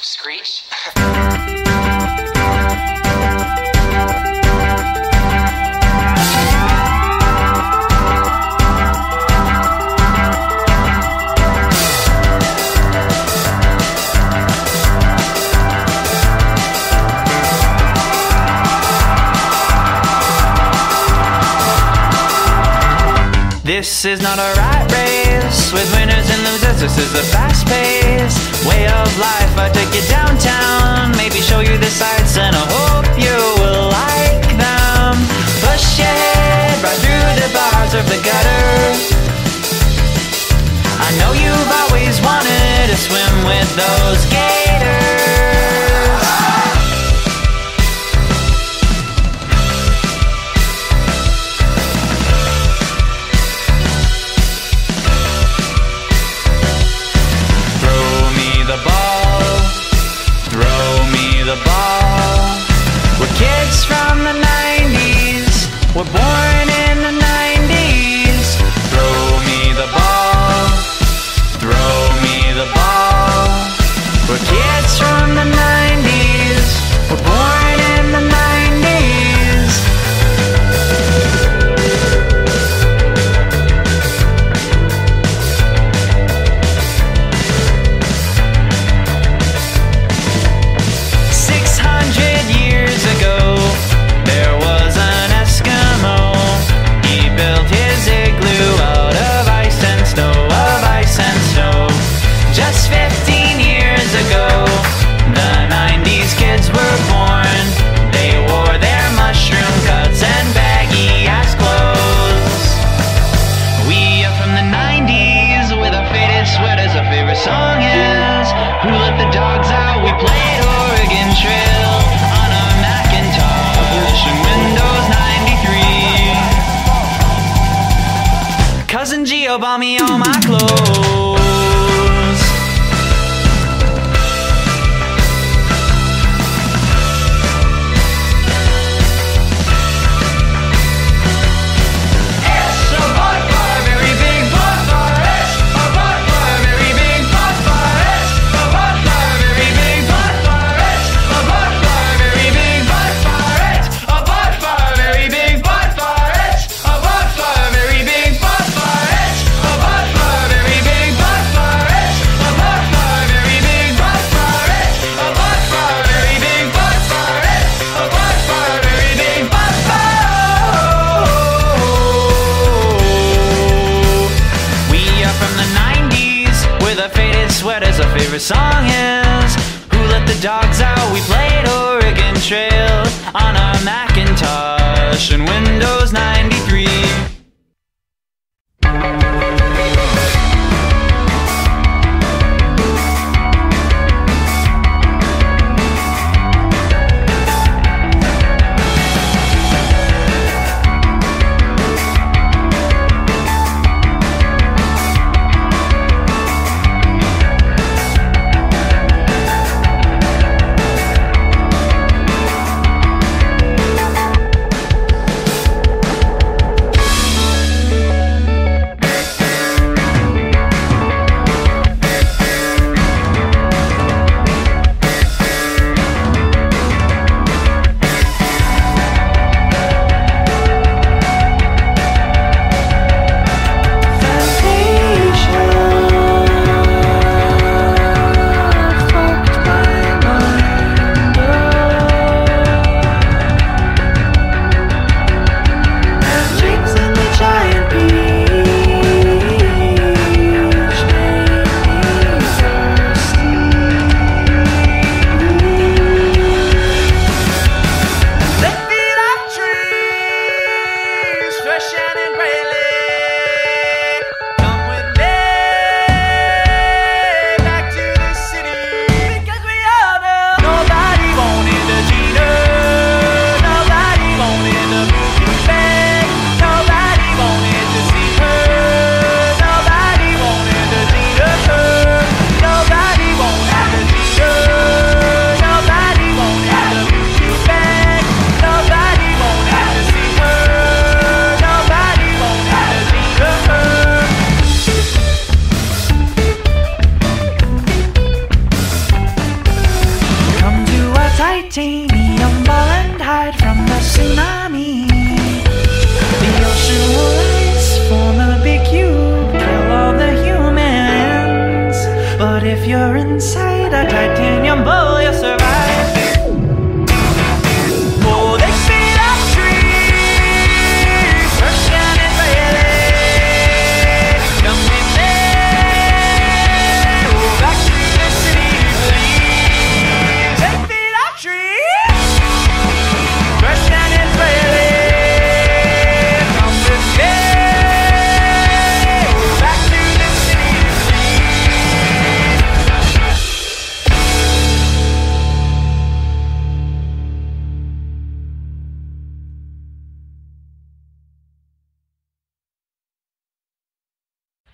Screech. This is not a rat race with winners and losers. This is a fast-paced way of life. I take you downtown, maybe show you the sights, and I hope you will like them. Push your head right through the bars of the gutter. I know you've always wanted to swim with those gators. We're born in the 90s. Throw me the ball, throw me the ball. We're kids from the 90s. We're born in the 90s. Cousin Gio bought me all my clothes. It's a bonfire, very big bonfire. It's a bonfire, very big bonfire. It's a bonfire, very big bonfire. It's a bonfire, very big bonfire. It's a bonfire, very big bonfire. It's a bonfire, very big bonfire. Sweaters, our favorite song is Who Let the Dogs Out? We played Oregon Trail on our Macintosh and Windows 93. maintain a young ball and hide from the tsunami. The ocean will lights form a big cube, kill all the humans. But if you're inside a titanium ball, you'll survive.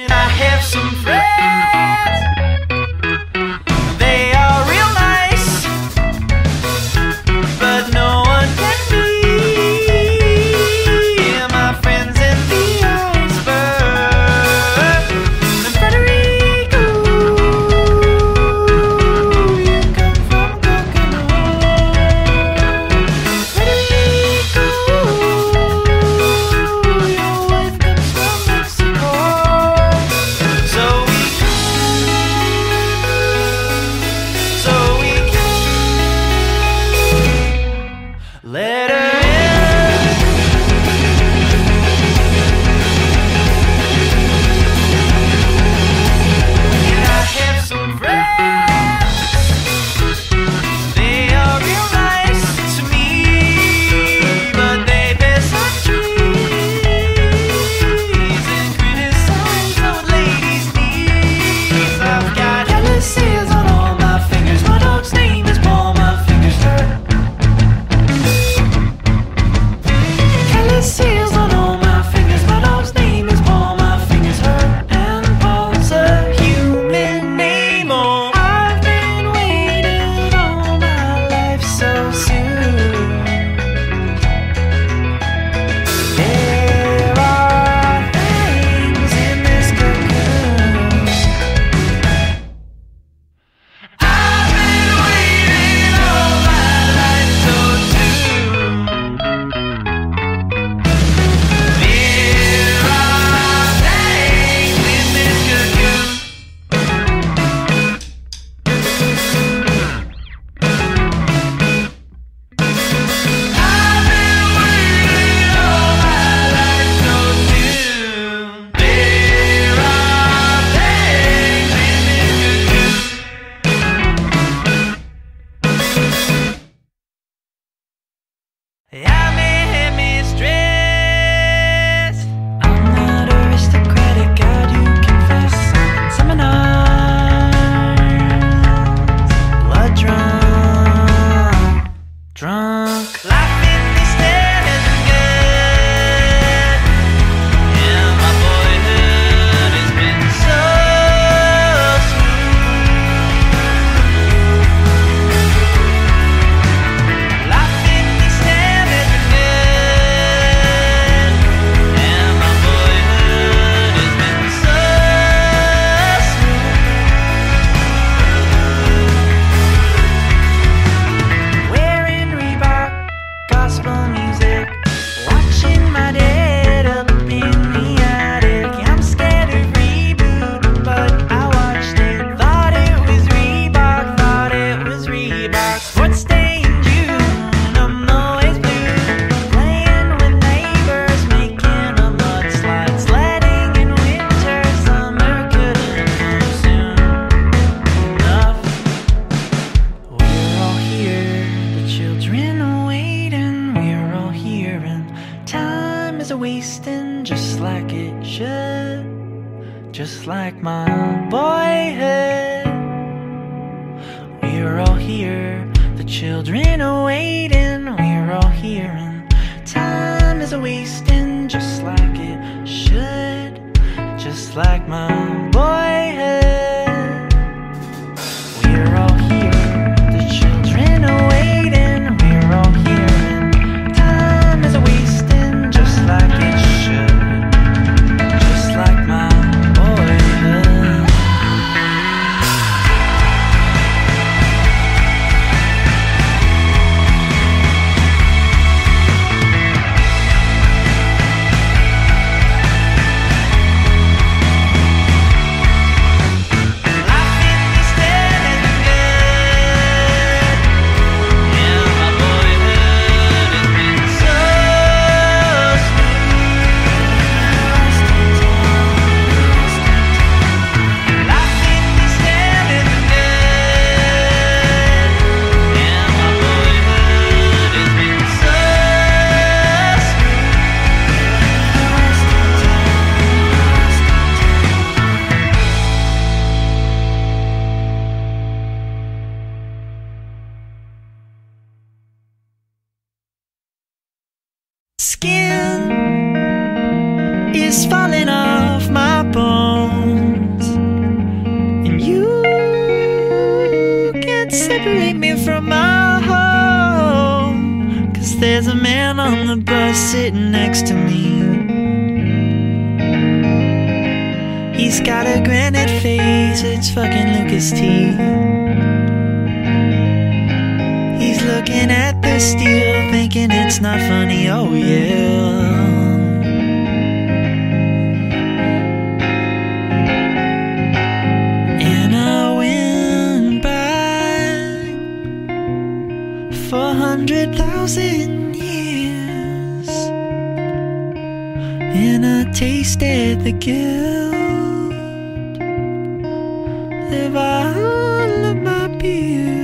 And I have some friends, they are real nice, but no one can be my friends in the iceberg. And Federico, you come from Coconut. Federico, your wife comes from Mexico. Wasting just like it should, just like my boyhood. We're all here, the children are waiting. We're all here and time is a wasting just like it should, just like my boyhood. We're all here, the children are waiting. We're all here. skin is falling off my bones, and you can't separate me from my home, 'cause there's a man on the bus sitting next to me. He's got a granite face, it's fucking Lucas T. Looking at the steel, thinking it's not funny, oh yeah. And I went back 400,000 years, and I tasted the guilt of all of my beer.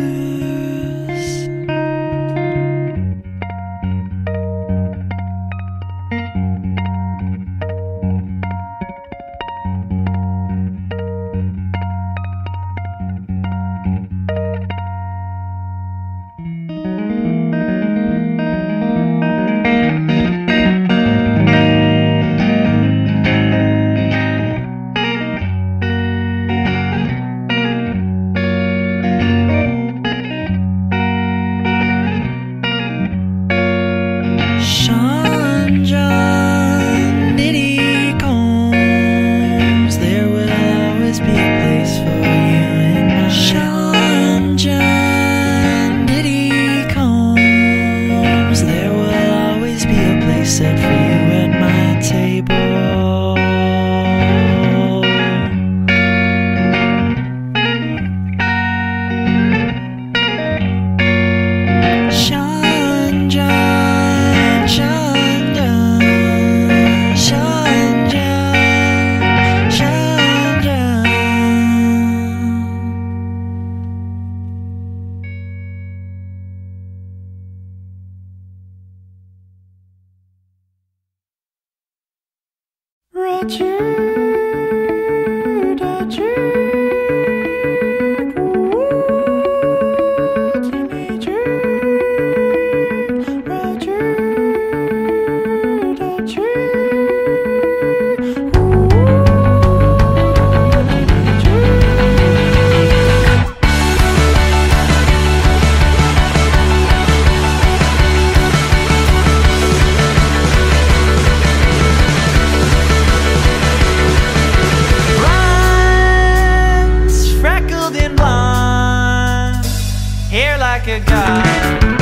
Set for you at my table. Sean John, Sean John, Sean John, Sean John. Roger, Dodger, ooh, teenager. Roger, Dodger, like a god.